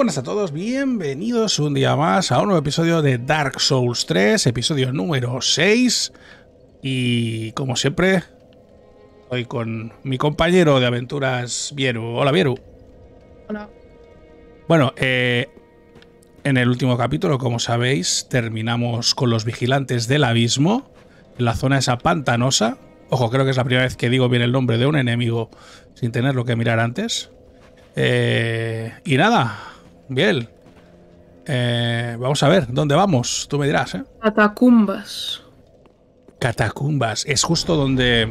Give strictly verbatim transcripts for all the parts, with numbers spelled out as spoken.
buenas a todos, bienvenidos un día más a un nuevo episodio de Dark Souls tres, episodio número seis. Y como siempre, estoy con mi compañero de aventuras, Vieru. Hola, Vieru. Hola. Bueno, eh, en el último capítulo, como sabéis, terminamos con los vigilantes del abismo, en la zona esa pantanosa. Ojo, creo que es la primera vez que digo bien el nombre de un enemigo sin tenerlo que mirar antes. Eh, y nada, bien. Eh, vamos a ver, ¿dónde vamos? Tú me dirás, ¿eh? Catacumbas. Catacumbas. Es justo donde...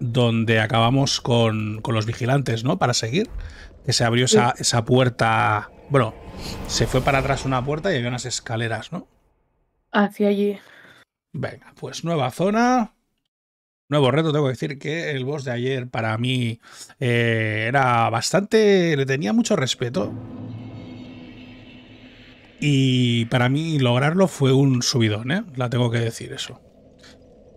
donde acabamos con, con los vigilantes, ¿no? Para seguir. Que se abrió esa, sí. esa puerta... Bueno, se fue para atrás una puerta y había unas escaleras, ¿no? Hacia allí. Venga, pues nueva zona... Nuevo reto. Tengo que decir que el boss de ayer para mí eh, era bastante... Le tenía mucho respeto. Y para mí lograrlo fue un subidón, ¿eh? La tengo que decir eso.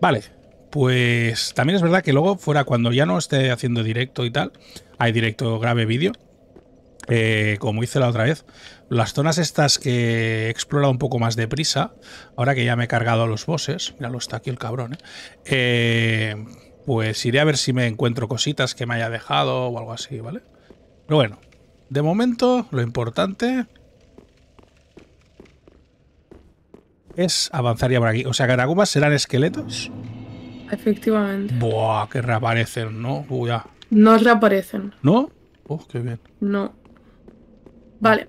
Vale, pues también es verdad que luego fuera cuando ya no esté haciendo directo y tal, hay directo grave vídeo, eh, como hice la otra vez, las zonas estas que he explorado un poco más deprisa, ahora que ya me he cargado a los bosses, míralo, está aquí el cabrón, ¿eh? Eh, pues iré a ver si me encuentro cositas que me haya dejado o algo así, ¿vale? Pero bueno, de momento lo importante es avanzar ya por aquí. O sea, Catacumbas serán esqueletos. Efectivamente. Buah, que reaparecen, ¿no? Uy, ya. No reaparecen. ¿No? Oh, qué bien. No. Vale.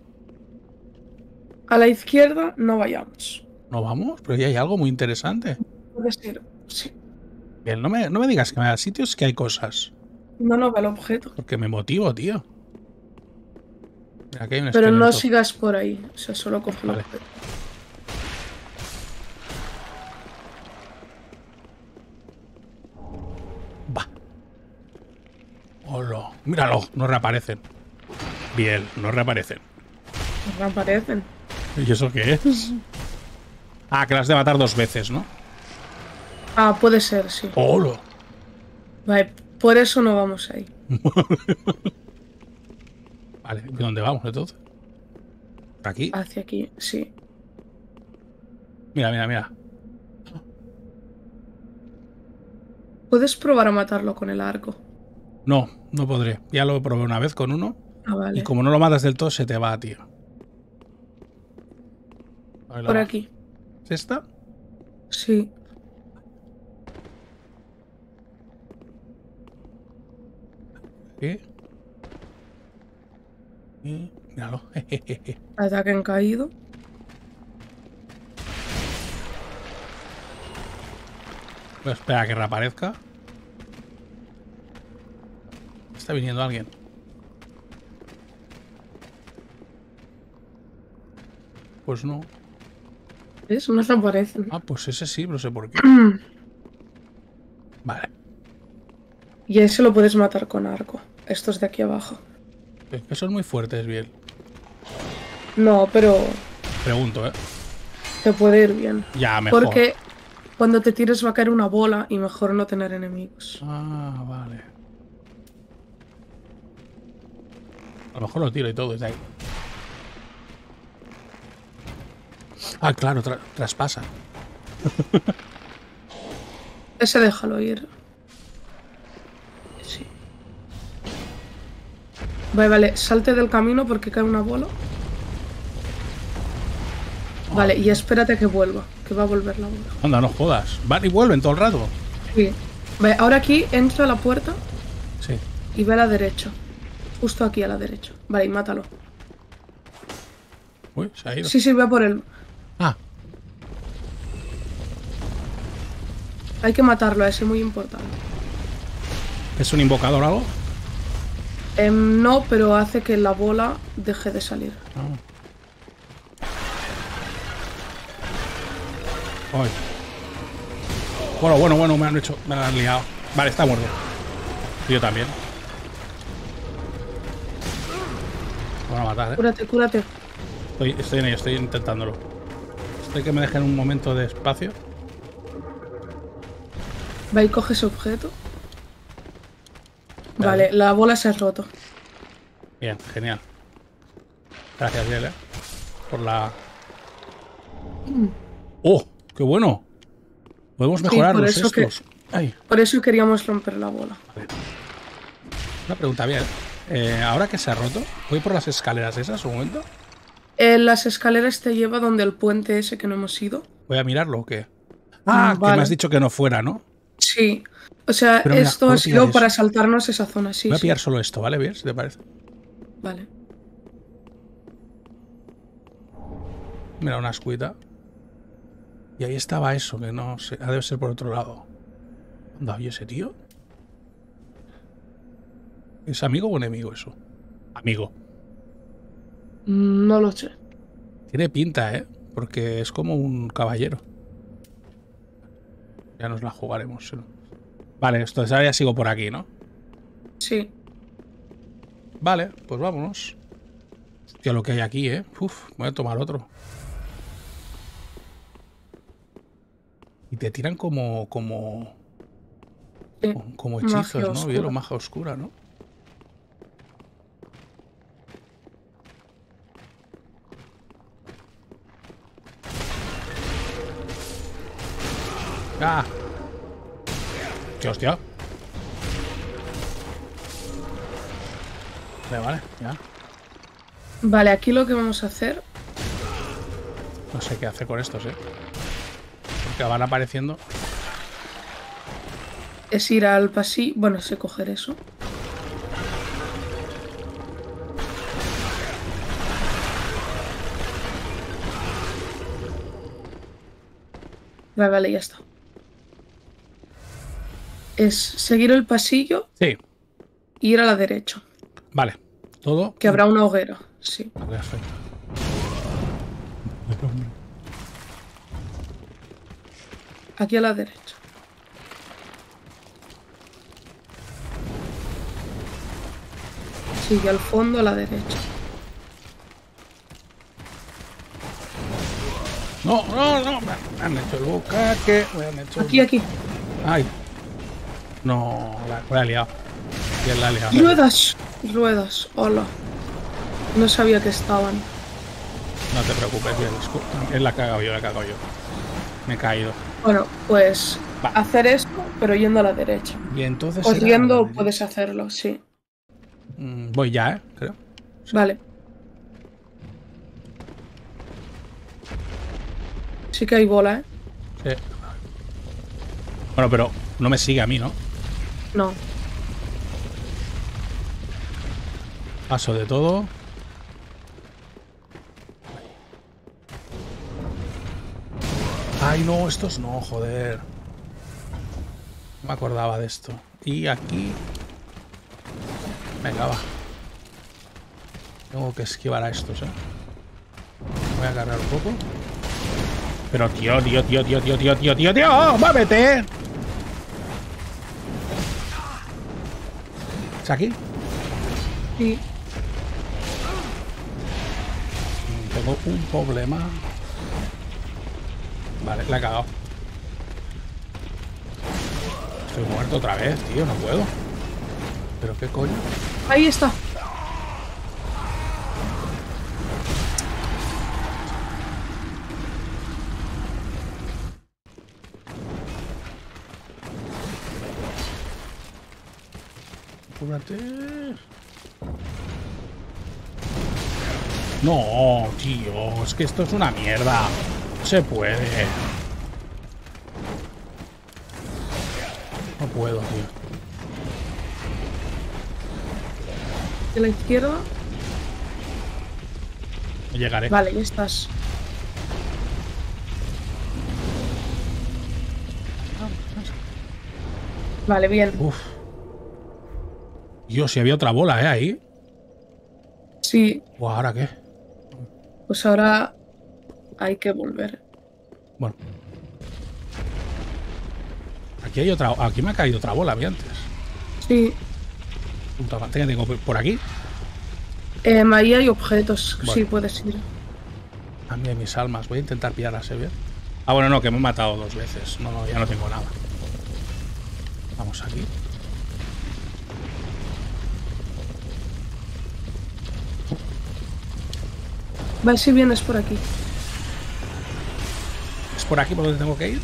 A la izquierda no vayamos. No vamos, pero ya hay algo muy interesante. Puede ser, sí. Bien, no me, no me digas que me da sitios que hay cosas. No, no, va el objeto. Porque me motivo, tío. Aquí hay un pero no sigas por ahí. O sea, solo coge vale. el objeto. Hola. Míralo, no reaparecen. Bien, no reaparecen. No reaparecen. ¿Y eso qué es? Ah, que las de matar dos veces, ¿no? Ah, puede ser, sí. Hola. Vale, por eso no vamos ahí. Vale, ¿de dónde vamos entonces? ¿Por aquí? Hacia aquí, sí. Mira, mira, mira. ¿Puedes probar a matarlo con el arco? No, no podré. Ya lo probé una vez con uno. Ah, vale. Y como no lo matas del todo, se te va, tío. Por va. Aquí. ¿Es esta? Sí. ¿Qué? ¿Qué? Míralo. Ataque en caído. Pues espera a que reaparezca. Está viniendo alguien. Pues no. ¿Ves? No se aparece. Ah, pues ese sí, no sé por qué. Vale. Y ese lo puedes matar con arco. Estos de aquí abajo. Es que son muy fuertes, bien. No, pero... Pregunto, ¿eh? Te puede ir bien. Ya, mejor. Porque cuando te tires va a caer una bola y mejor no tener enemigos. Ah, vale. A lo mejor lo tiro y todo desde ahí. Ah, claro, tra traspasa. Ese déjalo ir. Sí. Vale, vale, salte del camino porque cae una bola. Vale, y espérate que vuelva, que va a volver la bola. Anda, no jodas. Van y vuelven todo el rato. Sí. Vale, ahora aquí entra a la puerta. Sí. Y ve a la derecha. Justo aquí a la derecha. Vale, y mátalo. Uy, se ha ido. Sí, sí, va por él. Ah. Hay que matarlo, ese es muy importante. ¿Es un invocador o algo? Eh, no, pero hace que la bola deje de salir. Ah. Ay. Bueno, bueno, bueno, me han hecho. Me han liado. Vale, está muerto. Yo también. Van a matar, ¿eh? Cúrate, cúrate. Estoy, estoy en ello, estoy intentándolo. Estoy que me dejen un momento de espacio. Va y coge ese objeto. Vale, vale, la bola se ha roto. Bien, genial. Gracias, Yele, por la... ¡Oh! ¡Qué bueno! Podemos mejorar los sí, estos. Que, Ay. Por eso queríamos romper la bola. Una pregunta, bien. Eh, ¿Ahora que se ha roto? ¿Voy por las escaleras esas un momento? Eh, las escaleras te lleva donde el puente ese que no hemos ido. ¿Voy a mirarlo o qué? Ah, ah que vale. Me has dicho que no fuera, ¿no? Sí. O sea, mira, esto ha sido para saltarnos esa zona, sí. Voy a pillar sí. solo esto, ¿vale? Bien, si te parece. Vale. Mira, una escuita. Y ahí estaba eso, que no sé. Ah, debe ser por otro lado. ¿Dónde había ese tío? ¿Es amigo o enemigo eso? Amigo. No lo sé. Tiene pinta, ¿eh? Porque es como un caballero. Ya nos la jugaremos. Vale, entonces ahora ya sigo por aquí, ¿no? Sí. Vale, pues vámonos. Hostia, lo que hay aquí, ¿eh? Uf, voy a tomar otro. Y te tiran como... como... Sí. Como hechizos, magia ¿no? Oscura. Vieron magia oscura, ¿no? ¡Ah! ¡Qué hostia! Vale, vale, ya. Vale, aquí lo que vamos a hacer... No sé qué hacer con estos, ¿eh? Porque van apareciendo... Es ir al pasillo... Bueno, sé coger eso. Vale, vale, ya está. Es seguir el pasillo... Sí. Y ir a la derecha. Vale. Todo... Que habrá una hoguera, sí. Perfecto. Aquí a la derecha. Y al fondo a la derecha. No, no, no. Me han hecho el bucaque. Me han hecho aquí, el... aquí. Ay. No, la, la he liado. Bien, la he liado. Ruedas. Ruedas. Hola. No sabía que estaban. No te preocupes, bien. Es la cagado yo, la cagado yo. Me he caído. Bueno, pues Va. hacer esto, pero yendo a la derecha. Y entonces. Corriendo puedes hacerlo, sí. Voy ya, ¿eh? Creo. Sí. Vale. Sí que hay bola, ¿eh? Sí. Bueno, pero no me sigue a mí, ¿no? No. Paso de todo. Ay, no, estos no, joder. No me acordaba de esto. Y aquí... Venga, va. Tengo que esquivar a estos, eh. Voy a cargar un poco. Pero tío, tío, tío, tío, tío, tío, tío, tío, tío, muévete. ¿Es aquí? Sí. Tengo un problema. Vale, la he cagado. Estoy muerto otra vez, tío, no puedo. ¿Pero qué coño? Ahí está. Apúrate. No, tío, es que esto es una mierda. No se puede. No puedo, tío. De la izquierda. Llegaré. Vale, ya estás. Vale, bien. Uf. Dios, si había otra bola, ¿eh? Ahí. Sí. Buah, ¿ahora qué? Pues ahora hay que volver. Bueno. Aquí hay otra. Aquí me ha caído otra bola, vi antes. Sí. Punta pantalla, tengo por aquí. Eh, ahí hay objetos, bueno. Sí, puedes ir. A mí hay mis almas, voy a intentar pillarlas, ¿eh? Ah, bueno, no, que me he matado dos veces. No, no, ya no tengo nada. Vamos aquí. Vais si vienes por aquí. ¿Es por aquí por donde tengo que ir?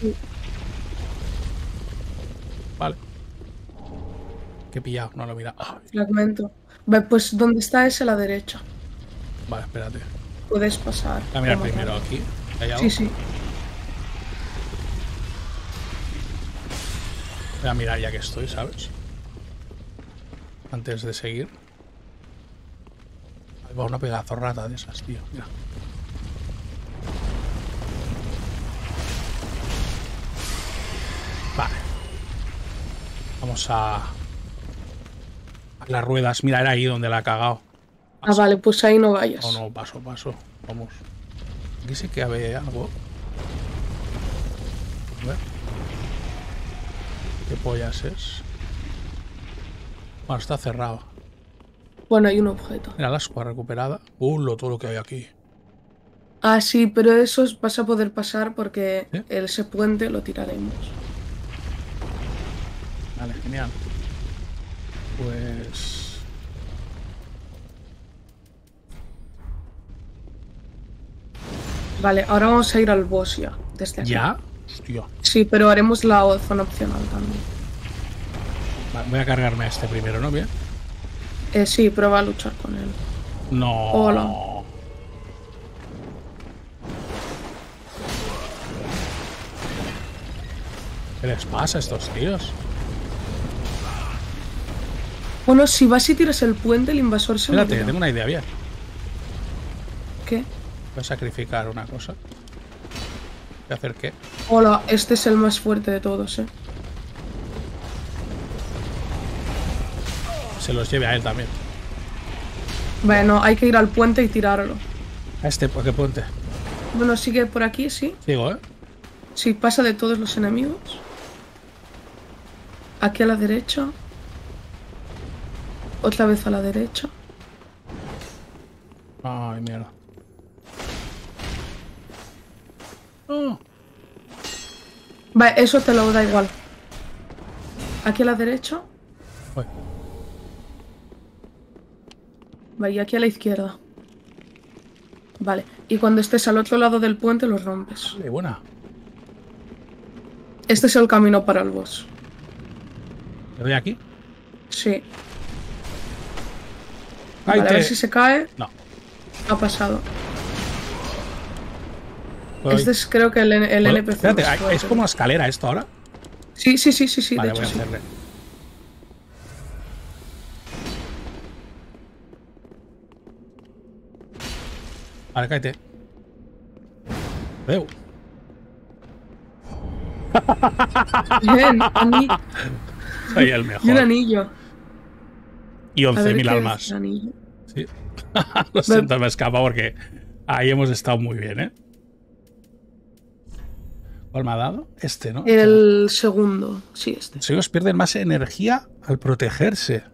Sí. Vale. Que he pillado, no lo he mirado. Fragmento. Pues donde está ese a la derecha. Vale, espérate. Puedes pasar. Voy a mirar primero aquí. Sí, sí. Voy a mirar ya que estoy, ¿sabes? Antes de seguir. Ahí va una pegazorrata de esas, tío. Mira. Vale. Vamos a... a las ruedas. Mira, era ahí donde la ha cagado. Paso. Ah, vale, pues ahí no vayas. No, no, paso, paso. Vamos. Aquí sí que había algo. A ver. ¿Qué pollas es? Bueno, está cerrado. Bueno, hay un objeto. Mira, la ascua recuperada. Uh, lo, todo lo que hay aquí. Ah, sí, pero eso vas a poder pasar porque ¿sí? Ese puente lo tiraremos. Vale, genial. Pues... vale, ahora vamos a ir al boss ya, desde aquí. ¿Ya? Hostia. Sí, pero haremos la zona opcional también. Vale, voy a cargarme a este primero, ¿no? Bien. Eh, sí, prueba a luchar con él. No. Hola. ¿Qué les pasa a estos tíos? Bueno, si vas y tiras el puente, el invasor se... espérate, morirá. Tengo una idea, bien. ¿Qué? Voy a sacrificar una cosa. Voy a hacer qué. Hola, este es el más fuerte de todos, eh. Se los lleve a él también. Bueno, hay que ir al puente y tirarlo. ¿A este? ¿Por qué puente? Bueno, sigue por aquí, sí. Sigo, eh. Sí, pasa de todos los enemigos. Aquí a la derecha. Otra vez a la derecha. Ay, mierda. Oh. Vale, eso te lo da igual. Aquí a la derecha. Voy. Vale, y aquí a la izquierda. Vale, y cuando estés al otro lado del puente los rompes. Vale, buena. Este es el camino para el boss. ¿Le doy aquí? Sí. Vale, a ver si se cae. No. Ha pasado. Voy. Este es creo que el, el bueno, N P C. Espérate, ¿es como una escalera esto ahora? Sí, sí, sí, sí, sí. Vale, de hecho, voy a hacerle. Sí. Vale, cállate. Veo. Bien, anillo. Soy el mejor. Y un anillo. Y once mil almas. Es anillo. Sí. Lo siento, me escapa porque ahí hemos estado muy bien, ¿eh? ¿Cuál me ha dado? Este, ¿no? El segundo. Sí, este. Los ellos pierden más energía al protegerse.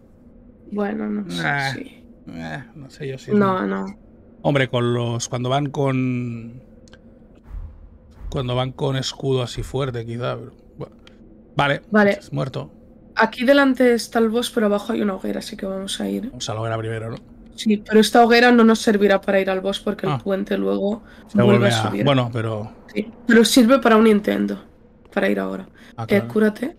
Bueno, no sé. Nah, sí. nah, no sé yo si... No, no, no. Hombre, con los... cuando van con... cuando van con escudo así fuerte, quizá. Pero... vale. Vale. Es muerto. Aquí delante está el boss, pero abajo hay una hoguera, así que vamos a ir. Vamos a la hoguera primero, ¿no? Sí, pero esta hoguera no nos servirá para ir al boss porque ah, el puente luego se vuelve, vuelve a subir. Bueno, pero... sí, pero sirve para un intento, para ir ahora. Ah, claro. Eh, cúrate.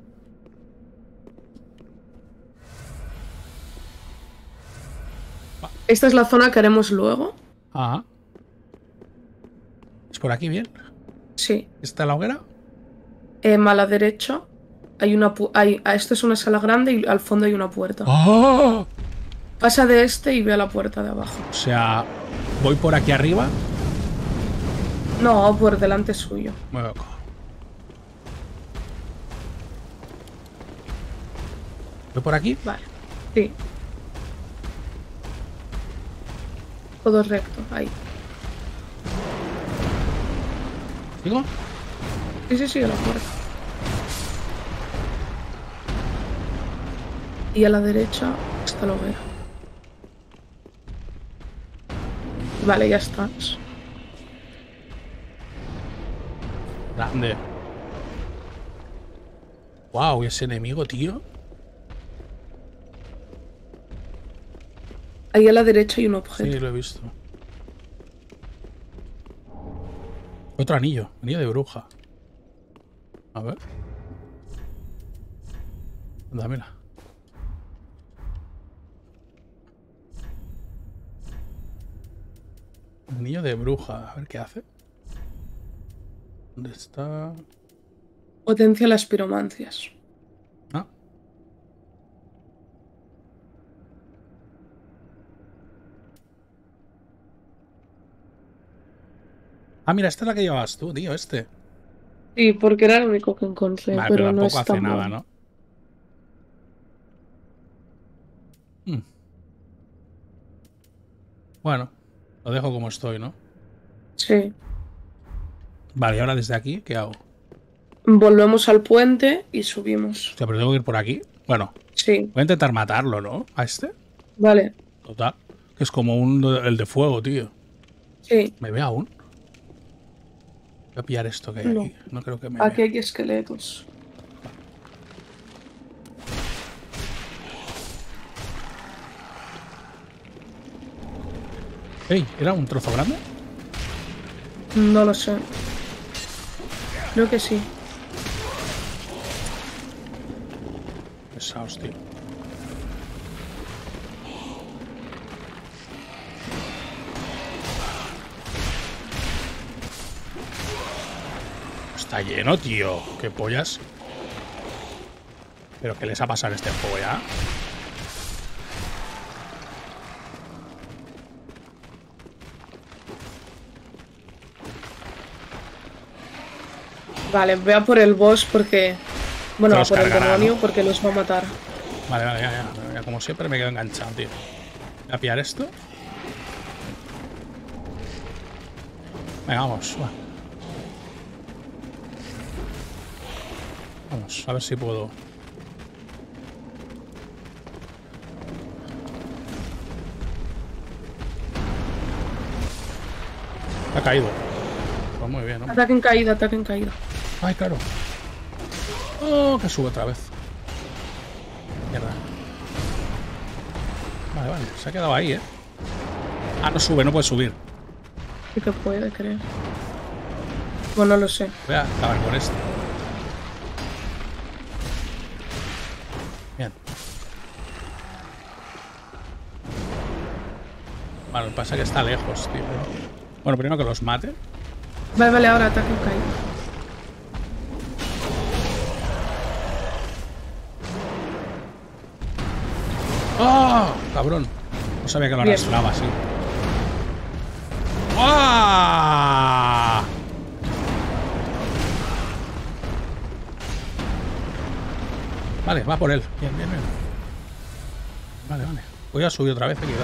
Ah. Esta es la zona que haremos luego. Ah. ¿Es por aquí, bien? Sí. ¿Está la hoguera? Eh, a la derecha hay una... hay... esto es una sala grande y al fondo hay una puerta. ¡Oh! Pasa de este y ve a la puerta de abajo. O sea, ¿voy por aquí arriba? No, por delante suyo. Muy loco. ¿Voy por aquí? Vale, sí. Todo recto, ahí. ¿Sigo? Sí, sí, sí, a la puerta. Y a la derecha hasta la hoguera. Vale, ya estás. Grande. Wow, ese enemigo, tío. Ahí a la derecha hay un objeto. Sí, lo he visto. Otro anillo. Anillo de bruja. A ver. Dámela. Anillo de bruja. A ver qué hace. ¿Dónde está? Potencia las piromancias. Ah. Ah, mira, esta es la que llevabas tú, tío, este. Sí, porque era el único que encontré. Vale, pero, pero tampoco no hace nada, ¿no? Hmm. Bueno, lo dejo como estoy, ¿no? Sí. Vale, ¿y ahora desde aquí qué hago? Volvemos al puente y subimos. Hostia, pero tengo que ir por aquí. Bueno, sí. Voy a intentar matarlo, ¿no? A este. Vale. Total. Que es como un, el de fuego, tío. Sí. ¿Me ve aún? Voy a pillar esto que hay no. aquí. No creo que me Aquí vea. Hay esqueletos. Ey, ¿era un trozo grande? No lo sé. Creo que sí. Pesados, tío. Está lleno, tío. Qué pollas. Pero ¿qué les ha pasado a este juego ya? Vale, voy a por el boss porque... Bueno, a por el demonio, ¿no? Porque los va a matar. Vale, vale, ya, ya, ya. Como siempre me quedo enganchado, tío. Voy a pillar esto. Venga, vamos. Va. Vamos, a ver si puedo... Ha caído. Pues muy bien, ¿no? Ataque en caída, ataque en caída. Ay, claro. Oh, que sube otra vez. Mierda. Vale, vale. Se ha quedado ahí, ¿eh? Ah, no sube, no puede subir. Sí que puede, creo. Bueno, no lo sé. Voy a acabar con este. Bien. Vale, lo que pasa es que está lejos, tío. Bueno, primero que los mate. Vale, vale, ahora ataque en caída. ¡Oh! Cabrón. No sabía que lo arrastraba así. ¡Oh! Vale, va por él. Bien, bien, bien. Vale, vale. Voy a subir otra vez, cuidado.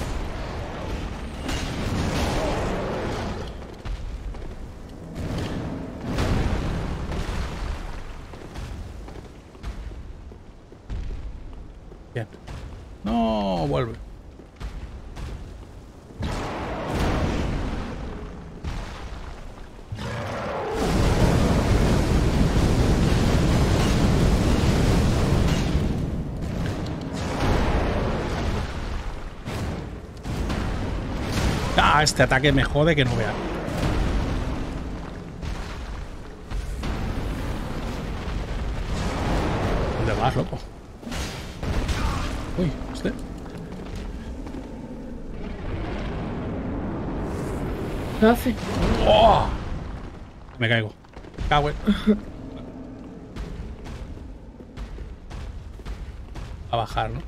Este ataque me jode que no vea. ¿Dónde vas, loco? Uy, este. ¿Qué hace? ¡Oh! Me caigo. Cago en... A bajar, ¿no?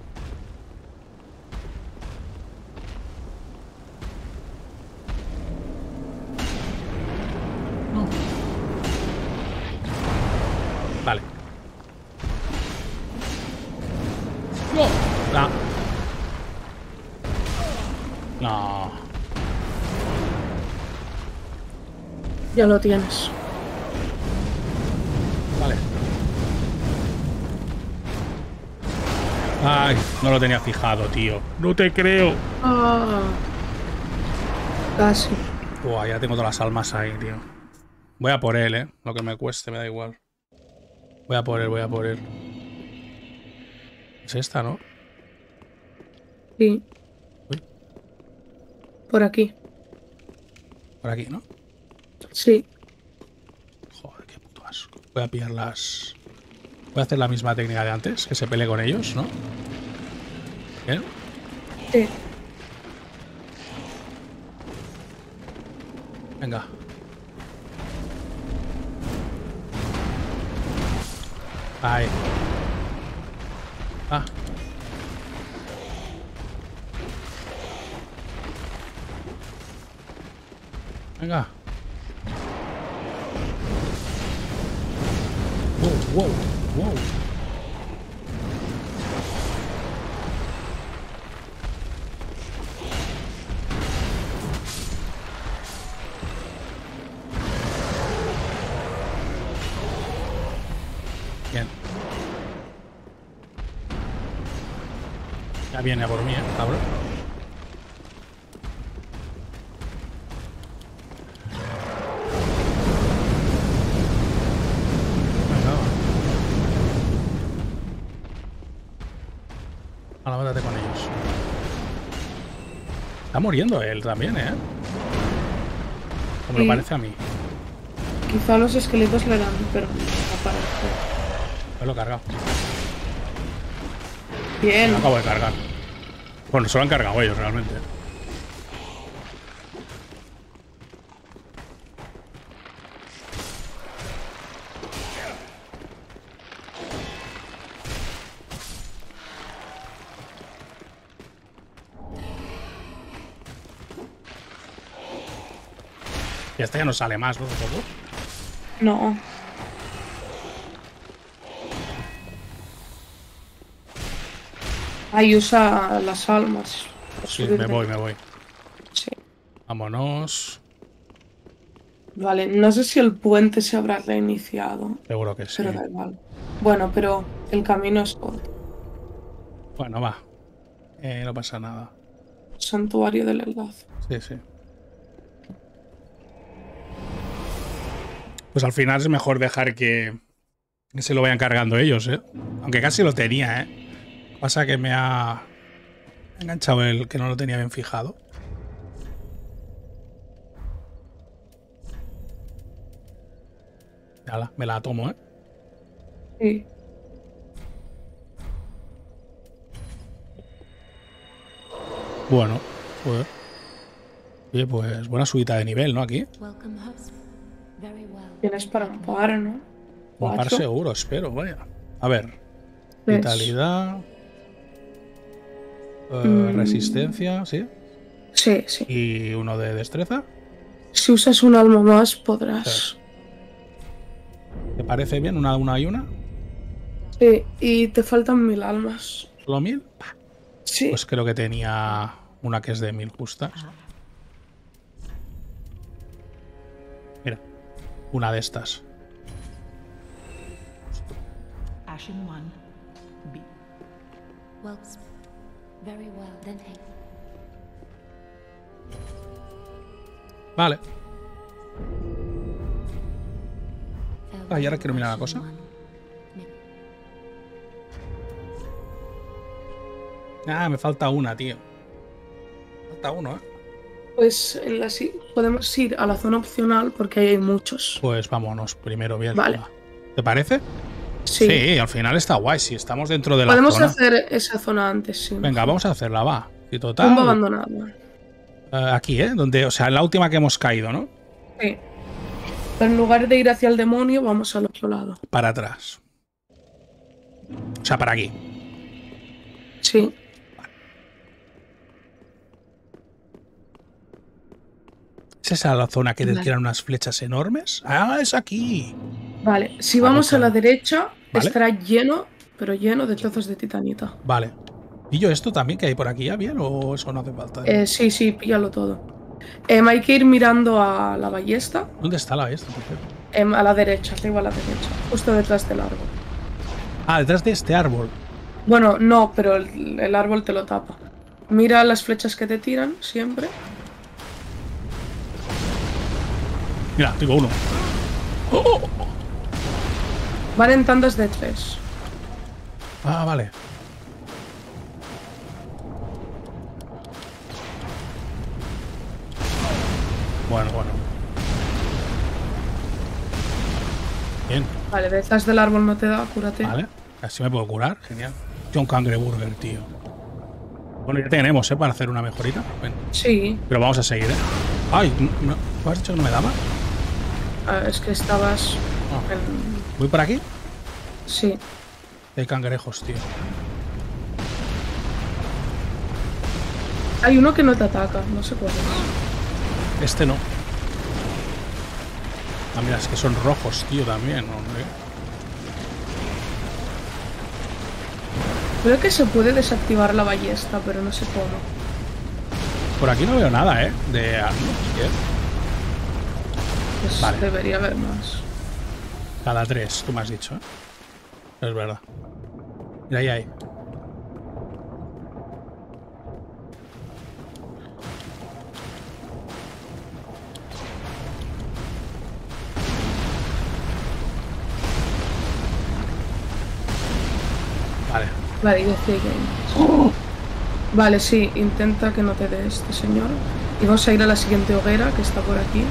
Ya lo tienes. Vale. Ay, no lo tenía fijado, tío. No te creo. Ah, casi. Buah, ya tengo todas las almas ahí, tío. Voy a por él, eh. Lo que me cueste, me da igual. Voy a por él, voy a por él. Es esta, ¿no? Sí. Uy. Por aquí. Por aquí, ¿no? Sí. Joder, qué puto asco. Voy a pillar las... Voy a hacer la misma técnica de antes, que se pelee con ellos, ¿no? ¿Bien? Sí. Venga. Ahí. Ah. Venga. Wow, wow, wow. Bien. Ya viene a por mí, ¿eh? Cabrón. Está muriendo él también, ¿eh? Como sí. Lo parece a mí. Quizá los esqueletos le dan, pero no aparece. Me lo he cargado. Bien. Me lo acabo de cargar. Bueno, se lo han cargado ellos realmente. Este ya no sale más, ¿no? No. Ahí usa las almas. Sí, me voy, me voy. Sí. Vámonos. Vale, no sé si el puente se habrá reiniciado. Seguro que sí. Pero da igual. Bueno, pero el camino es otro. Bueno, va. Eh, no pasa nada. Santuario del enlace. Sí, sí. Pues al final es mejor dejar que se lo vayan cargando ellos, ¿eh? Aunque casi lo tenía, ¿eh? Pasa que me ha enganchado el que no lo tenía bien fijado. Ala, me la tomo, ¿eh? Sí. Bueno, pues... Oye, pues buena subida de nivel, ¿no? Aquí. Tienes para par, ¿no? Para par seguro, espero, vaya. A ver. ¿Ves? Vitalidad. Eh, mm. Resistencia, ¿sí? Sí, sí. ¿Y uno de destreza? Si usas un alma más, podrás. Sí. ¿Te parece bien? Una, una y una. Sí, y te faltan mil almas. ¿Solo mil? Bah. Sí. Pues creo que tenía una que es de mil justas. Mira. Una de estas. Vale. Ah, y ahora quiero mirar la cosa. Ah, me falta una, tío. Me falta uno, eh. Pues en la, podemos ir a la zona opcional porque ahí hay muchos. Pues vámonos primero bien. Vale. ¿Te parece? Sí. Sí, al final está guay. Si estamos dentro de la podemos zona. Podemos hacer esa zona antes, sí. Venga, vamos a hacerla, va. Y total. Tumba abandonada. Uh, aquí, ¿eh? Donde, o sea, en la última que hemos caído, ¿no? Sí. Pero en lugar de ir hacia el demonio, vamos al otro lado. Para atrás. O sea, para aquí. Sí. ¿Es esa la zona que te tiran unas flechas enormes? ¡Ah, es aquí! Vale, si vamos a la derecha, ¿vale? Estará lleno, pero lleno de trozos de titanita. Vale. ¿Pillo esto también que hay por aquí ya bien o eso no hace falta? Eh, sí, sí, píllalo todo. Eh, hay que ir mirando a la ballesta. ¿Dónde está la ballesta? Eh, a la derecha, arriba a la derecha, justo detrás del árbol. Ah, detrás de este árbol. Bueno, no, pero el, el árbol te lo tapa. Mira las flechas que te tiran siempre. Mira, tengo uno. ¡Oh! Van en tandas de tres. Ah, vale. Bueno, bueno. Bien. Vale, de esas del árbol no te da, cúrate. Vale, así me puedo curar, genial. John Cangreburger, tío. Bueno, ya tenemos, ¿eh? Para hacer una mejorita. Ven. Sí. Pero vamos a seguir, ¿eh? Ay, ¿no, no, ¿has dicho que no me daba? Ah, es que estabas... Oh. En... ¿Voy por aquí? Sí. Hay cangrejos, tío. Hay uno que no te ataca, no sé cuál es. Este no. Ah, mira, es que son rojos, tío, también, hombre. Creo que se puede desactivar la ballesta, pero no sé cómo. Por aquí no veo nada, ¿eh? De armas, pues vale. Debería haber más. Cada tres, tú me has dicho, ¿eh? Es verdad. Mira, ahí hay. Vale, yo estoy ahí. Vale, sí, intenta que no te dé este señor. Y vamos a ir a la siguiente hoguera que está por aquí.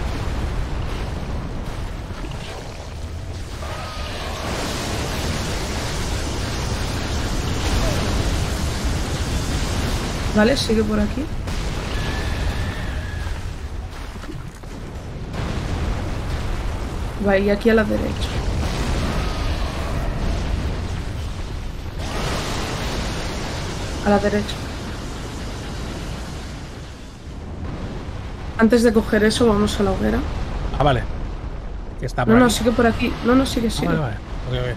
Vale, sigue por aquí. Vale, y aquí a la derecha. A la derecha. Antes de coger eso, vamos a la hoguera. Ah, vale. Que está por no, aquí. No, sigue por aquí. No, no, sigue, sigue. Ah, vale, vale. Okay, okay.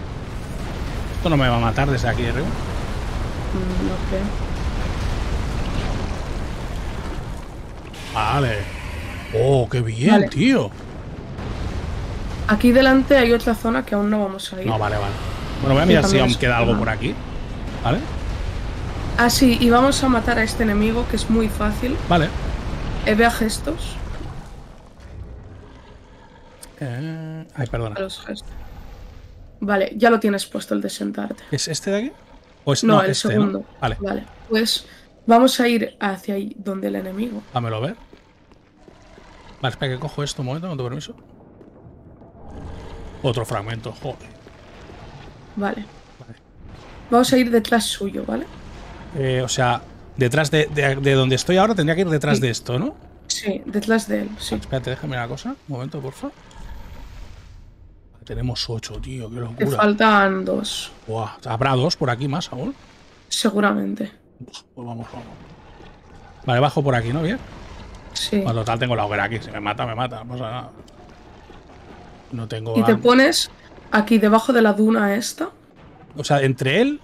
Esto no me va a matar desde aquí de arriba. Mm, no creo. Vale. Oh, qué bien, vale. Tío. Aquí delante hay otra zona que aún no vamos a ir. No, vale, vale. Bueno, voy a mirar si aún queda algo por aquí. Vale. Ah, sí, y vamos a matar a este enemigo, que es muy fácil. Vale. Eh, ve a gestos. Eh, ay, perdona. A los gestos. Vale, ya lo tienes puesto el de sentarte. ¿Es este de aquí? ¿O es, no, no, el este, segundo. ¿No? Vale. Vale. Pues vamos a ir hacia ahí donde el enemigo. Dámelo ver. Vale, espera que cojo esto un momento, con tu permiso. Otro fragmento, joder. Vale. Vale. Vamos a ir detrás suyo, ¿vale? Eh, o sea, detrás de, de, de donde estoy ahora tendría que ir detrás sí. De esto, ¿no? Sí, detrás de él, sí. Ah, espérate, déjame una cosa. Un momento, por favor. Tenemos ocho, tío, qué locura. Te faltan dos. Buah, ¿habrá dos por aquí más aún? Seguramente. Uf, pues vamos, vamos. Vale, bajo por aquí, ¿no? Bien. Sí. Bueno, total, tengo la hoguera aquí. Si me mata, me mata. No pasa nada. No tengo... Y te pones aquí debajo de la duna esta. O sea, entre él...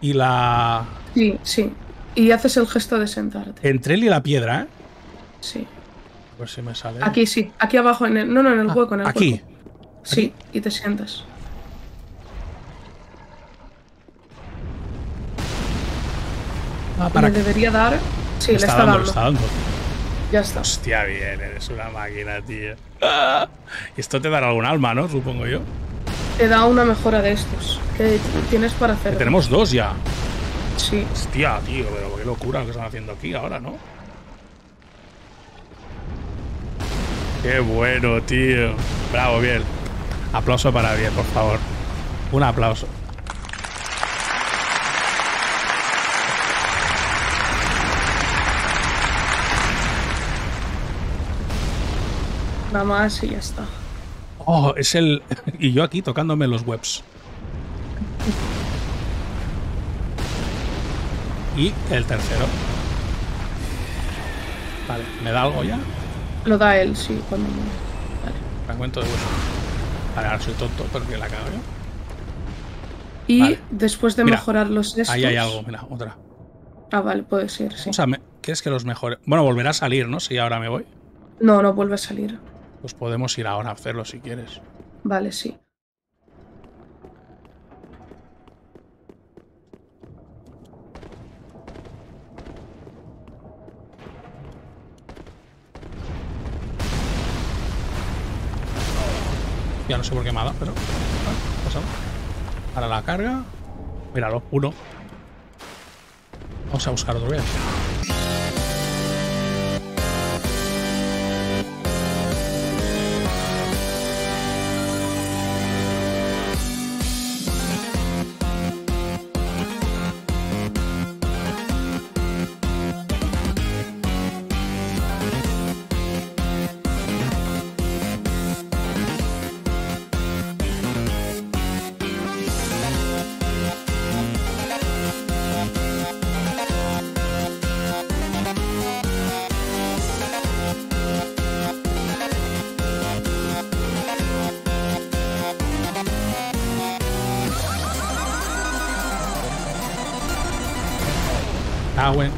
Y la... Sí, sí. Y haces el gesto de sentarte. Entre él y la piedra, ¿eh? Sí. A ver si me sale. Aquí sí. Aquí abajo en el... No, no, en el ah, hueco. En el aquí. Hueco. Sí. Aquí. Y te sientas. Ah, para... Le debería dar... Sí, le está, está dando, dando. Le está dando. Ya está. Hostia, bien. Eres una máquina, tío. ¡Ah! Esto te dará algún alma, ¿no? Supongo yo. Te da una mejora de estos. Que tienes para hacer. Que tenemos dos ya. Sí. Hostia, tío, pero qué locura lo que están haciendo aquí ahora, ¿no? Qué bueno, tío. Bravo, Biel. Aplauso para Biel, por favor. Un aplauso. Nada más y ya está. Oh, es el... Y yo aquí tocándome los webs. Y el tercero. Vale, ¿me da algo ya? Lo da él, sí, cuando me... Vale. Fragmento de hueso. Vale, ahora soy tonto porque la cago yo. Y vale. Después de mira, mejorar los estos... Ahí hay algo, mira, otra. Ah, vale, puede ser, sí. O sea, me... ¿quieres que los mejore? Bueno, volverá a salir, ¿no? Si ahora me voy. No, no vuelve a salir. Pues podemos ir ahora a hacerlo si quieres. Vale, sí. Ya no sé por qué me ha dado, pero... Vale, pasamos. Ahora la carga. Míralo, uno. Vamos a buscar otro día. cagüen.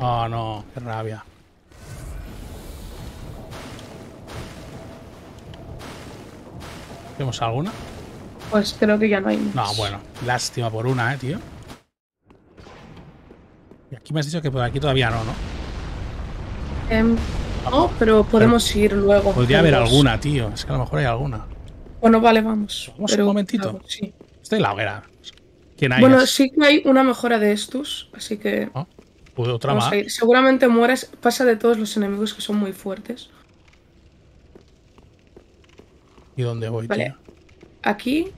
Oh no, qué rabia. ¿Tenemos alguna? Pues creo que ya no hay más. No, bueno, lástima por una, eh, tío. Y aquí me has dicho que por aquí todavía no, ¿no? Um, no, pero podemos pero ir luego. Podría haber los... alguna, tío. Es que a lo mejor hay alguna. Bueno, vale, vamos. Vamos pero, un momentito. Claro, sí. Estoy en la hoguera. ¿Quién hay? Bueno, sí que hay una mejora de estos, así que... ¿Oh? Pues otra más. Seguramente mueres, pasa de todos los enemigos que son muy fuertes. ¿Y dónde voy, vale, tío? Aquí,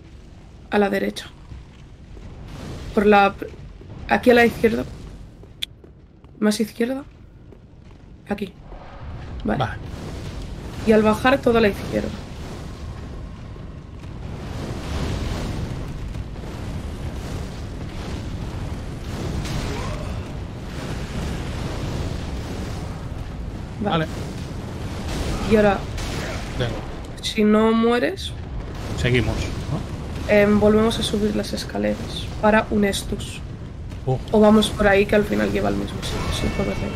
a la derecha. Por la... Aquí a la izquierda. Más izquierda. Aquí. Vale. Vale. Y al bajar, toda la izquierda. Vale. Vale. Y ahora... Vengo. Si no mueres... Seguimos, ¿no? Eh, volvemos a subir las escaleras para un estus. Uh. O vamos por ahí, que al final lleva al mismo sitio. Sí, por decir.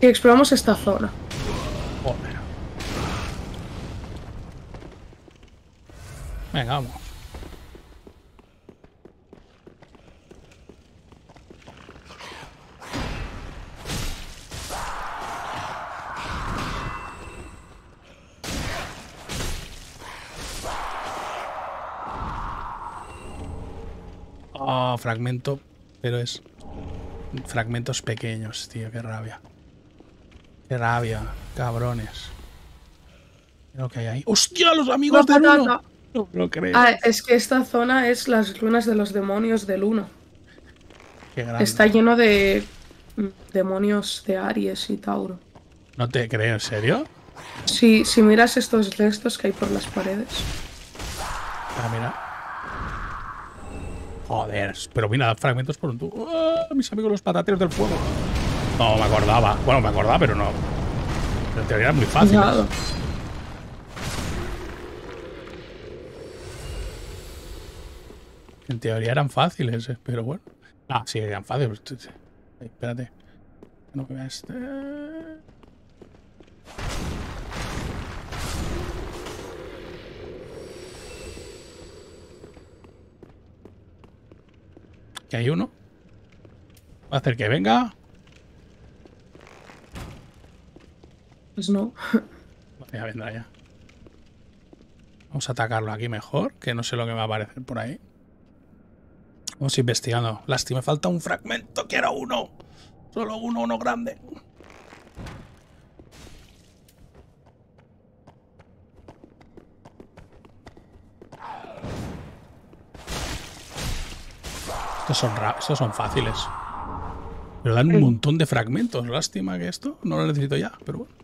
Y exploramos esta zona. Oh, mira. Venga, vamos. Fragmento, pero es fragmentos pequeños, tío. Qué rabia. Qué rabia, cabrones. Creo que hay ahí. ¡Hostia, los amigos no, del uno! No, no lo creo. Ah, es que esta zona es las ruinas de los demonios del uno. Qué grande. Está lleno de demonios de Aries y Tauro. No te creo, ¿en serio? Sí, si miras estos restos que hay por las paredes. Ah, mira. Joder, pero mira, fragmentos por un tubo. ¡Oh, mis amigos los patateros del fuego! No, me acordaba. Bueno, me acordaba, pero no. Pero en teoría era muy fácil. Claro. En teoría eran fáciles, ¿eh? Pero bueno. Ah, sí, eran fáciles. Espérate. No me veas. Este... Que hay uno. Va a hacer que venga. Pues no. Ya vendrá ya. Vamos a atacarlo aquí mejor, que no sé lo que me va a aparecer por ahí. Vamos investigando. Lástima, me falta un fragmento, que era uno. Solo uno, uno grande. Son estos son fáciles, pero dan un montón de fragmentos. Lástima que esto no lo necesito ya, pero bueno.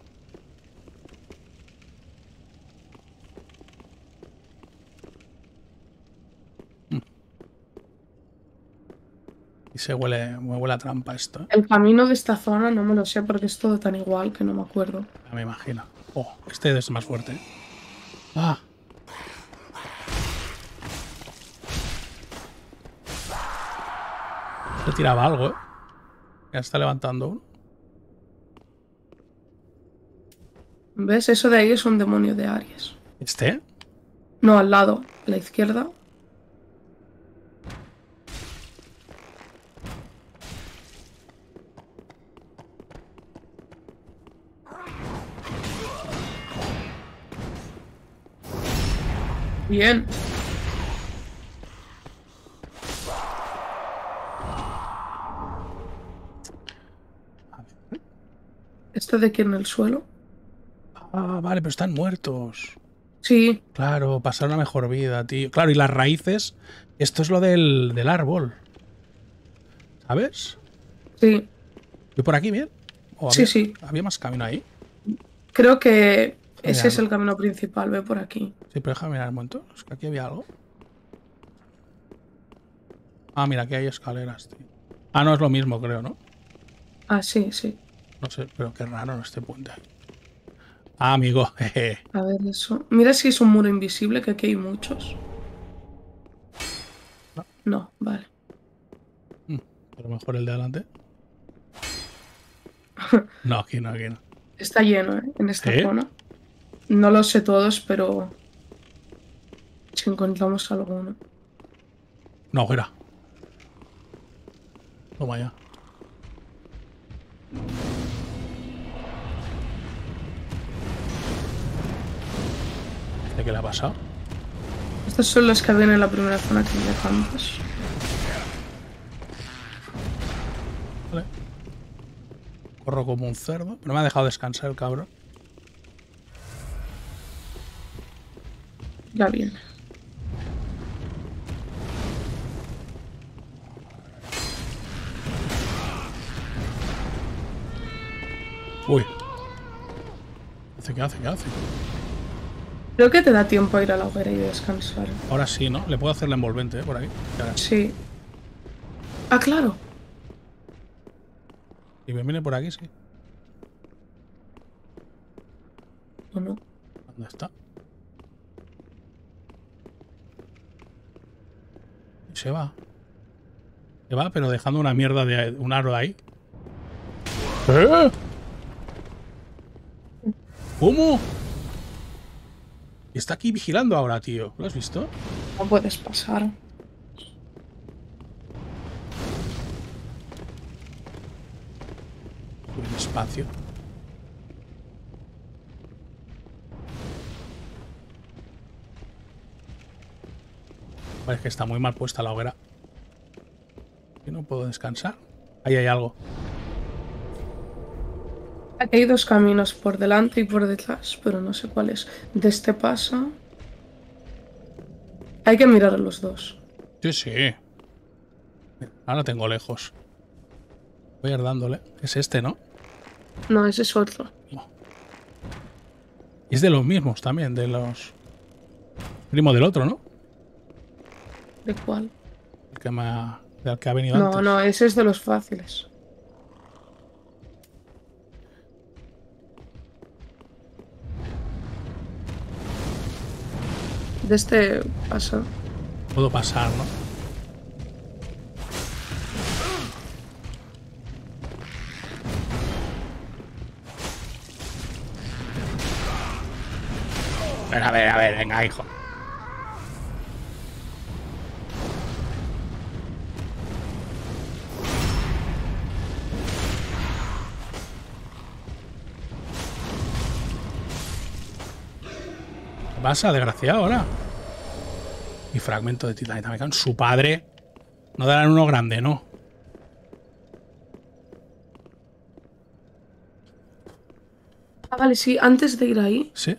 Y se huele, me huele a trampa esto, ¿eh? El camino de esta zona no me lo sé porque es todo tan igual que no me acuerdo. Ya me imagino. Oh, este es más fuerte, ¿eh? Ah. Le tiraba algo, ¿eh? Ya está levantando uno. ¿Ves? Eso de ahí es un demonio de Aries. ¿Este? No, al lado, a la izquierda. Bien. ¿Este de aquí en el suelo? Ah, vale, pero están muertos. Sí. Claro, pasar una mejor vida, tío. Claro, y las raíces... Esto es lo del, del árbol. ¿Sabes? Sí. ¿Y por aquí bien? ¿O había, sí, sí. ¿Había más camino ahí? Creo que ese mirarlo. Es el camino principal, ve por aquí. Sí, pero déjame mirar un momento. Es que aquí había algo. Ah, mira, aquí hay escaleras, tío. Ah, no, es lo mismo, creo, ¿no? Ah, sí, sí. No sé, pero qué raro este puente. Ah, amigo. Jeje. A ver eso. Mira si es un muro invisible, que aquí hay muchos. No, no, vale. A lo mejor el de adelante. No, aquí no, aquí no. Está lleno, ¿eh? En esta ¿Eh? zona. No lo sé todos, pero... si encontramos alguno. Una hoguera. Toma ya. ¿De qué le ha pasado? Estos son los que habían en la primera zona que dejamos. Vale. Corro como un cerdo. Pero me ha dejado descansar el cabrón. Ya viene. Uy. ¿Qué hace? ¿Qué hace? Creo que te da tiempo a ir a la hoguera y descansar. Ahora sí, ¿no? Le puedo hacer la envolvente, ¿eh? Por aquí. Claro. Sí. Ah, claro. Y me viene por aquí, sí. ¿O no? ¿Dónde está? Y se va. Se va, pero dejando una mierda de un aro ahí. ¿Eh? ¿Cómo? Está aquí vigilando ahora, tío. ¿Lo has visto? No puedes pasar. Buen espacio. Parece que está muy mal puesta la hoguera. Yo no puedo descansar. Ahí hay algo. Aquí hay dos caminos, por delante y por detrás, pero no sé cuál es. De este pasa... Hay que mirar a los dos. Sí, sí. Ahora tengo lejos. Voy a ir dándole. Es este, ¿no? No, ese es otro. No. Es de los mismos también, de los... Primo del otro, ¿no? ¿De cuál? El que, me ha... El que ha venido no, antes. No, no, ese es de los fáciles. De este paso. Puedo pasar, ¿no? A ver, a ver, venga, hijo. ¿Qué pasa, desgraciado, ahora? Y fragmento de titanita, me cago en su padre. No darán uno grande, ¿no? Ah, vale, sí, antes de ir ahí. Sí.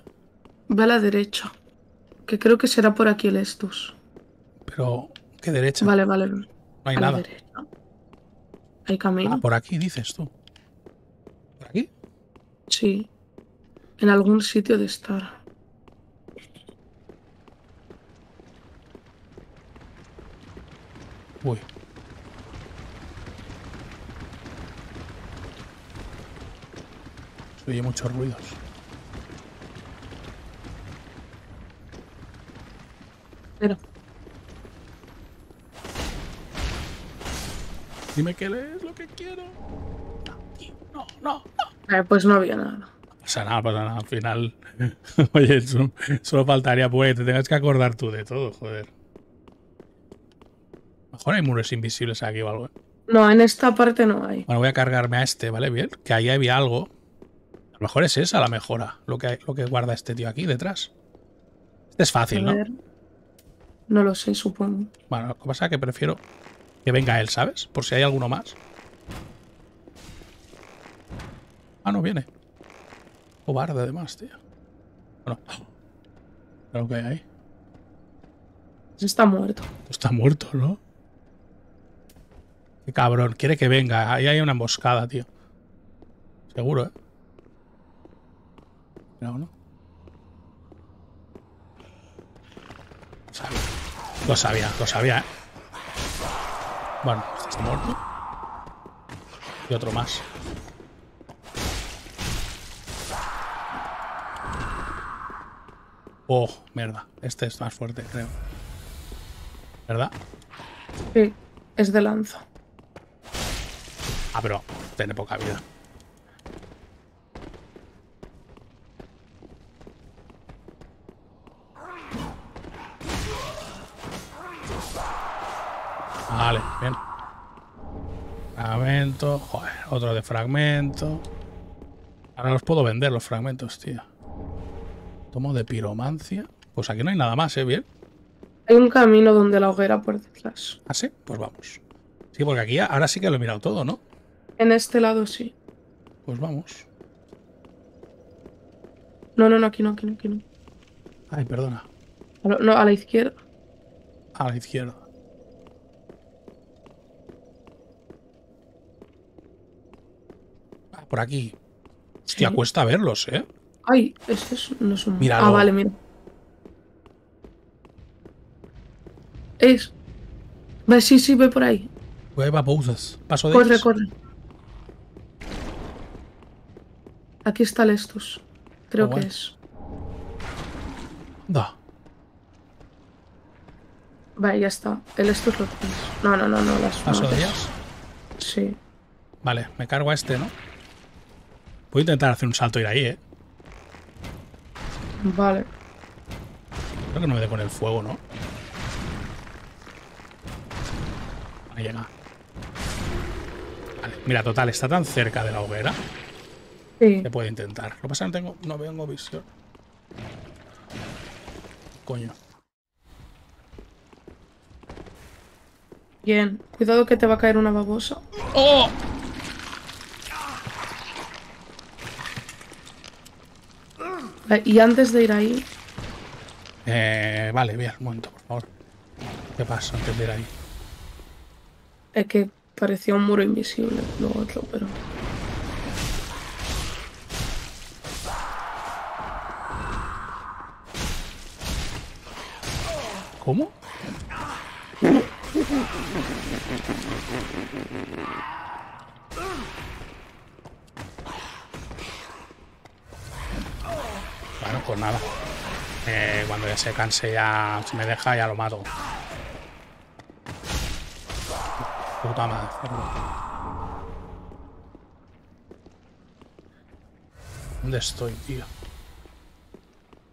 Ve a la derecha. Que creo que será por aquí el Estus. Pero, ¿qué derecha? Vale, vale. No hay a nada. La derecha. Hay camino. Ah, por aquí dices tú. ¿Por aquí? Sí. En algún sitio de estar. Uy. Se oye muchos ruidos. Pero. Dime qué es lo que quiero. No, no, no. Eh, pues no había nada. O sea, nada, pasa nada. Al final. Oye, solo, solo faltaría, pues, te tengas que acordar tú de todo, joder. Mejor hay muros invisibles aquí o algo. No, en esta parte no hay. Bueno, voy a cargarme a este, ¿vale? Bien. Que ahí había algo. A lo mejor es esa la mejora. Lo que, hay, lo que guarda este tío aquí detrás. Este es fácil, ¿no? No lo sé, supongo. Bueno, lo que pasa es que prefiero que venga él, ¿sabes? Por si hay alguno más. Ah, no viene. Cobarde, además, tío. Bueno. Claro que hay ahí. Está muerto. Está muerto, ¿no? Qué cabrón, quiere que venga. Ahí hay una emboscada, tío. Seguro, ¿eh? No, no. Lo sabía. Lo sabía, lo sabía, ¿eh? Bueno, este está muerto. Y otro más. Oh, mierda. Este es más fuerte, creo. ¿Verdad? Sí, es de lanza. Ah, pero tiene poca vida. Vale, bien. Fragmento. Joder, otro de fragmento. Ahora los puedo vender, los fragmentos, tío. Tomo de piromancia. Pues aquí no hay nada más, ¿eh? Bien. Hay un camino donde la hoguera por detrás. ¿Ah, sí? Pues vamos. Sí, porque aquí ahora sí que lo he mirado todo, ¿no? En este lado sí. Pues vamos. No, no, no, aquí no, aquí no, aquí no. Ay, perdona. A lo, no, a la izquierda. A la izquierda. Ah, por aquí. Hostia, sí. Cuesta verlos, ¿eh? Ay, estos no es un... Míralo. Ah, vale, mira. Es... Ve, sí, sí, ve por ahí. Hueva pausas. Paso de corre, ellos. Corre. Aquí está el estos. Creo oh, que bueno. es. Da. Vale, ya está. El estos lo tienes. No, no, no, no. Las ¿Paso mates. de ellas? Sí. Vale, me cargo a este, ¿no? Voy a intentar hacer un salto y ir ahí, ¿eh? Vale. Creo que no me dé con el fuego, ¿no? Ahí llega. Vale, mira, total, está tan cerca de la hoguera. Sí. Se puede intentar. Lo que pasa es que no tengo, no tengo visión. Coño. Bien. Cuidado que te va a caer una babosa. ¡Oh! Y antes de ir ahí... Eh, vale, bien, un momento, por favor. ¿Qué pasa antes de ir ahí? Es que parecía un muro invisible, lo otro, pero... ¿Cómo? Bueno, pues nada. Eh, cuando ya se canse, ya... Si me deja, ya lo mato. Puta madre. ¿Dónde estoy, tío?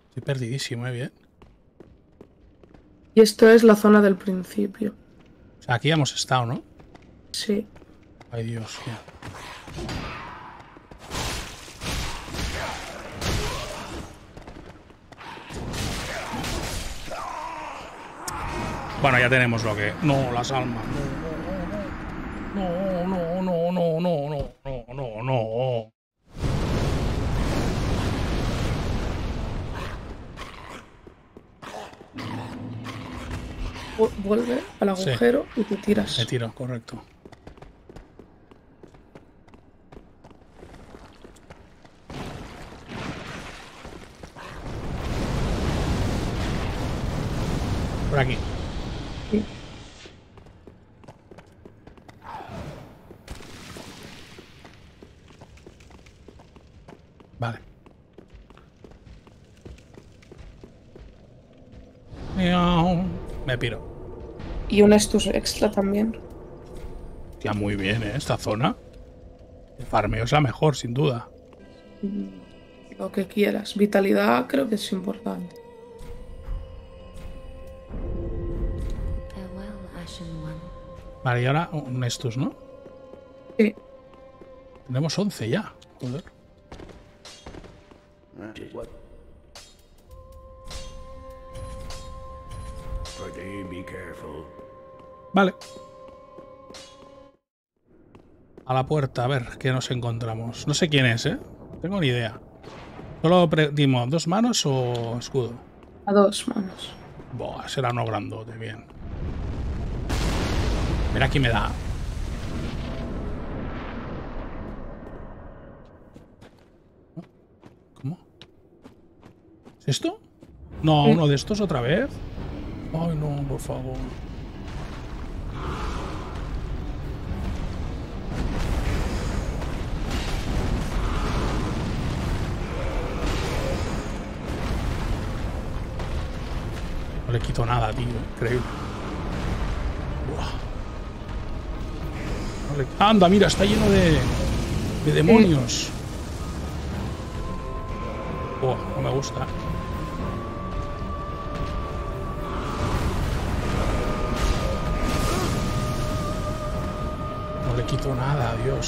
Estoy perdidísimo, ¿eh? Bien. Y esto es la zona del principio. O sea, aquí ya hemos estado, ¿no? Sí. Ay, Dios, tío. Bueno, ya tenemos lo que... No, las almas. No, no, no, no, no, no, no, no, no. Vuelve al agujero sí. y te tiras. Te tiro, correcto. Por aquí. Sí. Vale. Me piro. Y un estus extra también. Ya muy bien, ¿eh? Esta zona. El farmeo es la mejor, sin duda. Lo que quieras. Vitalidad creo que es importante. Vale, y ahora un estus, ¿no? Sí. Tenemos once ya. Joder. Vale. A la puerta, a ver qué nos encontramos. No sé quién es, ¿eh? Tengo ni idea. ¿Solo dimos dos manos o escudo? A dos manos. Buah, será uno grandote, bien. Mira, aquí me da. ¿Cómo? ¿Es esto? No, uno de estos otra vez. Ay, no, por favor. le quito nada, tío. Increíble. Buah. No le... Anda, mira, está lleno de, de demonios. Buah, no me gusta. No le quito nada, Dios.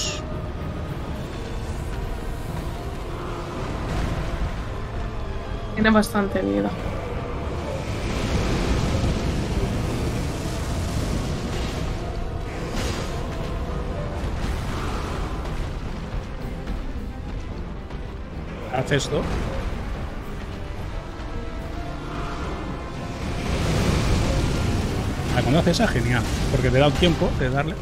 Tiene bastante miedo. Haz esto. Ah, cuando haces esa, genial. Porque te da tiempo de darle.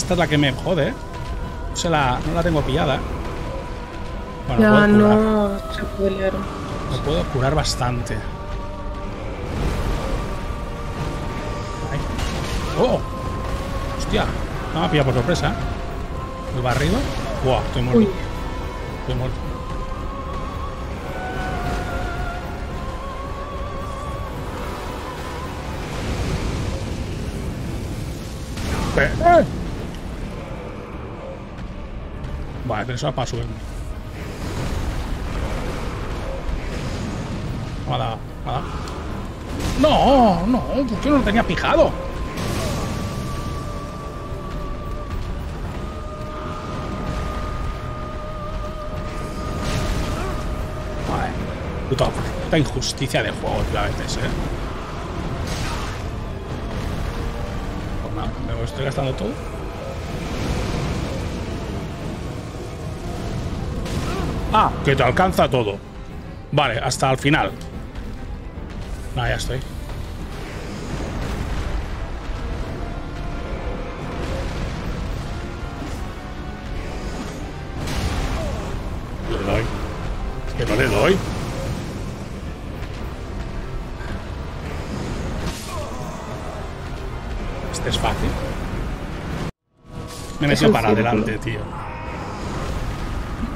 Esta es la que me jode, ¿eh? Se la, no la tengo pillada. Bueno, ya no se puede leer. Me puedo curar bastante. Ahí. ¡Oh! ¡Hostia! No me ha pillado por sorpresa. El barrido. ¡Buah! Estoy muerto. Uy. Estoy muerto. ¡Eh! Vale, pero eso va para subirme. Me ha dado, me ha dado. No, no, ¿por qué no lo tenía fijado? Vale, puta, puta injusticia de juego, tío, a veces, eh. Pues nada, me lo estoy gastando todo. Ah, que te alcanza todo. Vale, hasta el final. No, ya estoy. No le doy. Es que no le doy. Este es fácil. Me he metido para adelante, tío.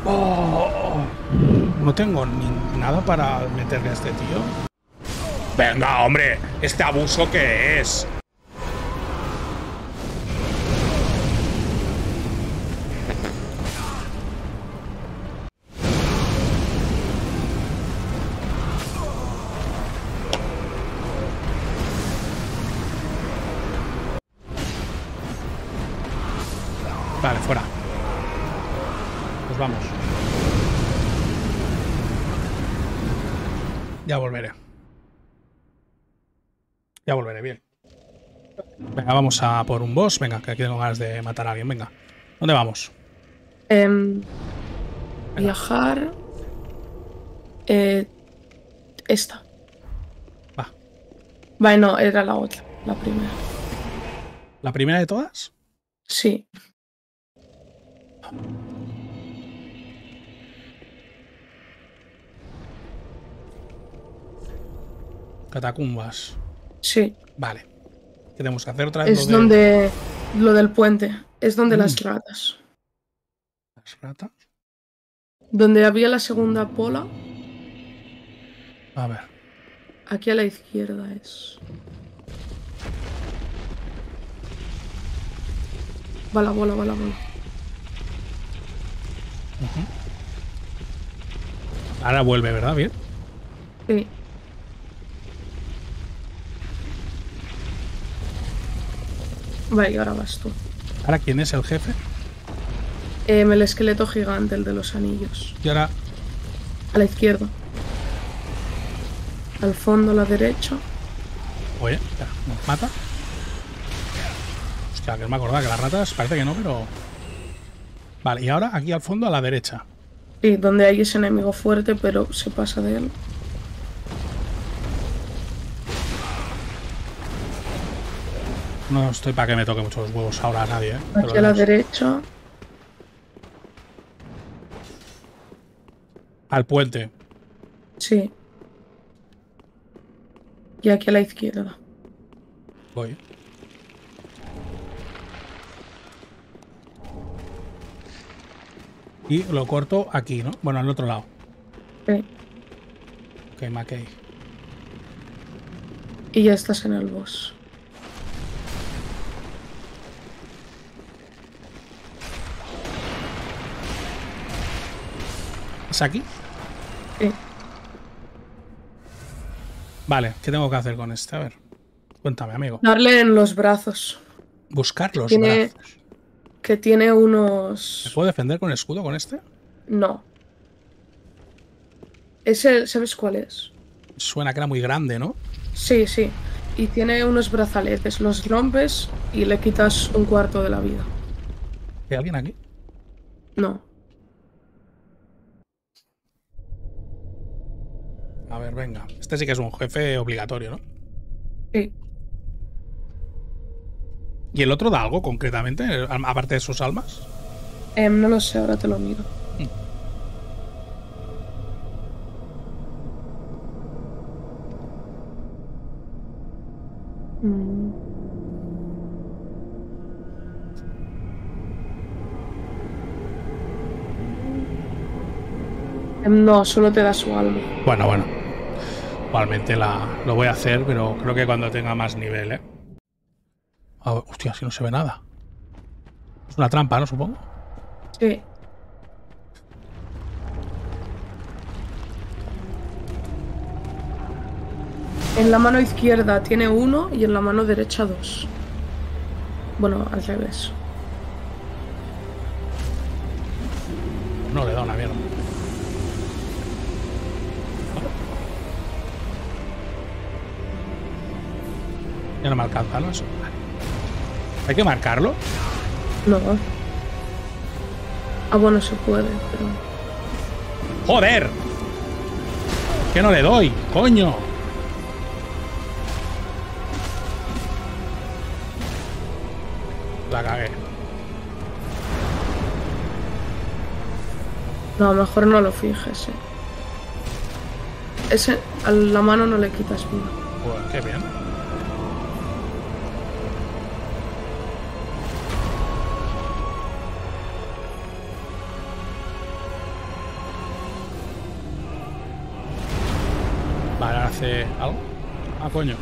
Oh. No tengo ni nada para meterle a este tío. Venga, hombre, este abuso que es. Vale, fuera. Nos vamos. Ya volveré. Ya volveré, bien. Venga, vamos a por un boss. Venga, que aquí tengo ganas de matar a alguien. Venga. ¿Dónde vamos? Eh, venga. Viajar. Eh, esta. Va. Vale, no, era la otra. La primera. ¿La primera de todas? Sí. Catacumbas. Sí. Vale. ¿Qué tenemos que hacer otra vez? Es donde... Lo del puente. Es donde mm. las ratas. ¿Las ratas? Donde había la segunda pola. A ver. Aquí a la izquierda es. Va la bola, va la bola. Uh-huh. Ahora vuelve, ¿verdad? Bien. Sí. Vale, y ahora vas tú. ¿Ahora quién es el jefe? Eh, el esqueleto gigante, el de los anillos. ¿Y ahora? A la izquierda. Al fondo, a la derecha. Oye, espera, ¿nos mata? Hostia, que no me acordaba que las ratas parece que no, pero... Vale, y ahora aquí al fondo, a la derecha. Sí, donde hay ese enemigo fuerte, pero se pasa de él. No estoy para que me toque mucho los huevos ahora a nadie, ¿eh? Aquí a la derecha. Al puente. Sí. Y aquí a la izquierda. Voy. Y lo corto aquí, ¿no? Bueno, al otro lado. Sí. Ok, me quedé. Y ya estás en el boss. ¿Es aquí? Sí. Vale, ¿qué tengo que hacer con este? A ver, cuéntame, amigo. Darle en los brazos. Buscar los tiene, brazos. Que tiene unos... ¿Me puedo defender con el escudo con este? No. Ese, ¿sabes cuál es? Suena que era muy grande, ¿no? Sí, sí. Y tiene unos brazaletes. Los rompes y le quitas un cuarto de la vida. ¿Hay alguien aquí? No. A ver, venga. Este sí que es un jefe obligatorio, ¿no? Sí. ¿Y el otro da algo concretamente, aparte de sus almas? Eh, no lo sé, ahora te lo miro. Mm. Mm. Eh, no, solo te da su alma. Bueno, bueno. Igualmente la, lo voy a hacer, pero creo que cuando tenga más nivel, ¿eh? A ver, hostia, si no se ve nada. Es una trampa, ¿no? Supongo. Sí. En la mano izquierda tiene uno y en la mano derecha dos. Bueno, al revés. No le da una mierda. Ya no me alcanza, ¿no? Eso. Vale. ¿Hay que marcarlo? No. Ah, bueno, se puede, pero... ¡Joder! ¡Que no le doy! ¡Coño! La cagué. No, mejor no lo fijes, eh. Ese, a la mano no le quitas vida. Pues qué bien. ¿Hace algo? Ah, coño.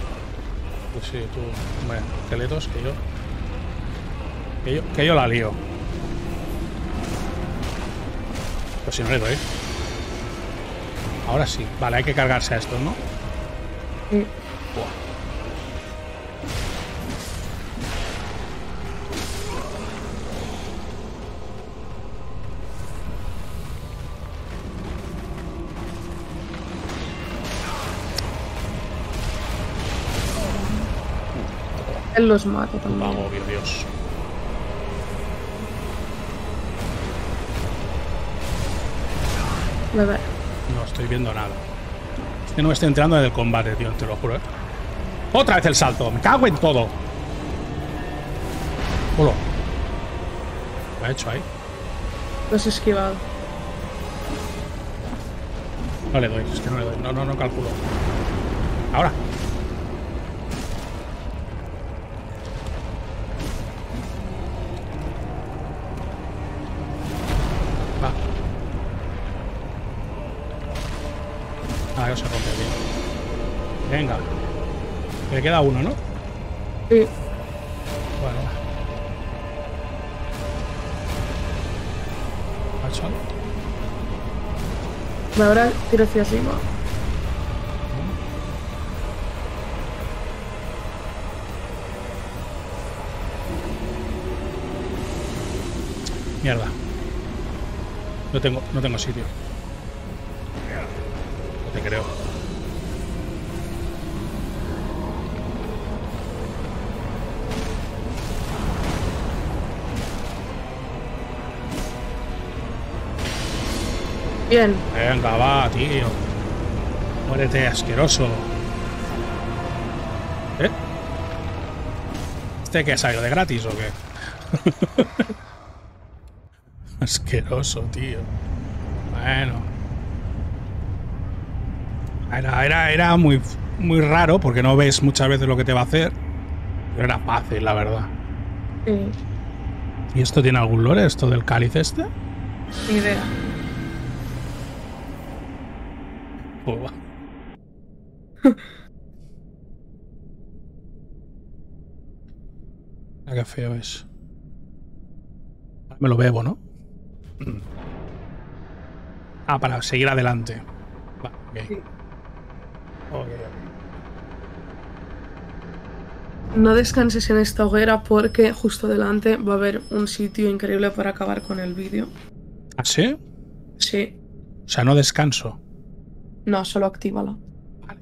Pues sí, tú. Bueno, esqueletos que yo. Que yo, que yo la lío. Pues si no le doy. Ahora sí. Vale, hay que cargarse a estos, ¿no? Sí. Él los mata también. Vamos, obvio, Dios. Bebé. No estoy viendo nada. Es que no me estoy enterando del combate, tío, te lo juro, ¿eh? Otra vez el salto. Me cago en todo. Hola. ¿Lo ha hecho ahí? Los he esquivado. No le doy, es que no le doy. No, no, no calculo. Ahora. Me queda uno, ¿no? Sí. Bueno. ¿Has hecho algo? Ahora tiro hacia arriba. Mierda. No tengo, no tengo sitio. No te creo. Bien. Venga, va, tío. Muérete, asqueroso. ¿Eh? ¿Este qué salió de gratis o qué? Asqueroso, tío. Bueno. Era, era, era muy, muy raro porque no ves muchas veces lo que te va a hacer. Pero era fácil, la verdad. Sí. ¿Y esto tiene algún lore, esto del cáliz este? Ni idea. Boba. Ah, qué feo es. Me lo bebo, ¿no? Ah, para seguir adelante. Va, ok. Sí. Okay. No descanses en esta hoguera porque justo delante va a haber un sitio increíble para acabar con el vídeo. ¿Ah, sí? Sí. O sea, no descanso. No, solo actívala. Vale.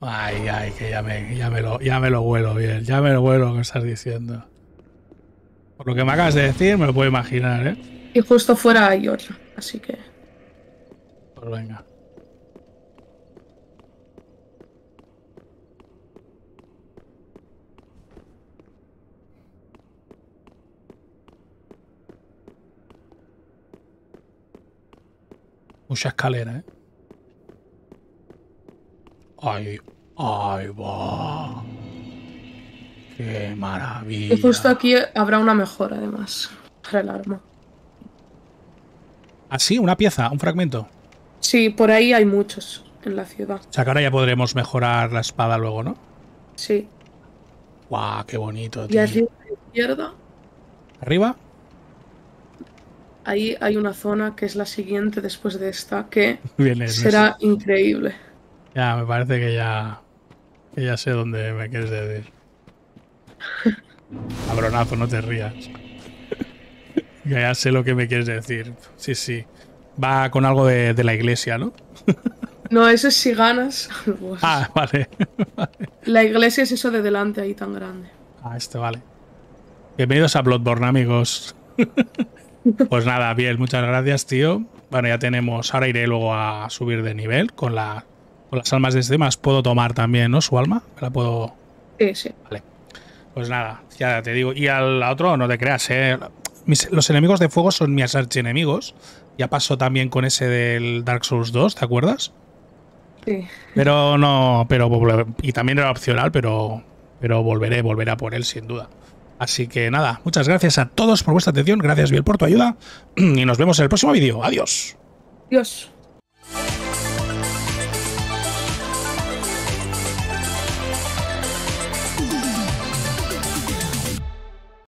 Ay, ay, que ya me, ya me lo, ya me lo huelo bien. Ya me lo huelo lo que estás diciendo. Por lo que me acabas de decir, me lo puedo imaginar, ¿eh? Y justo fuera hay otra, así que... Pues venga. Mucha escalera, ¿eh? Ay, ay, va. ¡Qué maravilla! Y justo aquí habrá una mejora, además, para el arma. ¿Ah, sí? ¿Una pieza? ¿Un fragmento? Sí, por ahí hay muchos en la ciudad. O sea, que ahora ya podremos mejorar la espada luego, ¿no? Sí. ¡Guau! ¡Qué bonito, tío! Y arriba a la izquierda. ¿Arriba? Ahí hay una zona que es la siguiente después de esta, que bien, será bien. Increíble. Ya, me parece que ya, que ya sé dónde me quieres decir. Cabronazo, no te rías. Ya, ya sé lo que me quieres decir. Sí, sí. Va con algo de, de la iglesia, ¿no? No, eso es si ganas. Pues. Ah, vale. Vale. La iglesia es eso de delante ahí tan grande. Ah, este vale. Bienvenidos a Bloodborne, amigos. Pues nada, bien, muchas gracias, tío. Bueno, ya tenemos... Ahora iré luego a subir de nivel con, la, con las almas de este más. Puedo tomar también, ¿no? Su alma. ¿Me la puedo...? Sí, sí. Vale. Pues nada, ya te digo. Y al otro, no te creas, ¿eh? Mis, los enemigos de fuego son mis archienemigos. Ya pasó también con ese del Dark Souls dos, ¿te acuerdas? Sí. Pero no... pero Y también era opcional, pero, pero volveré, volveré a por él sin duda. Así que nada, muchas gracias a todos por vuestra atención. Gracias, Viel, por tu ayuda. Y nos vemos en el próximo vídeo. Adiós. Adiós.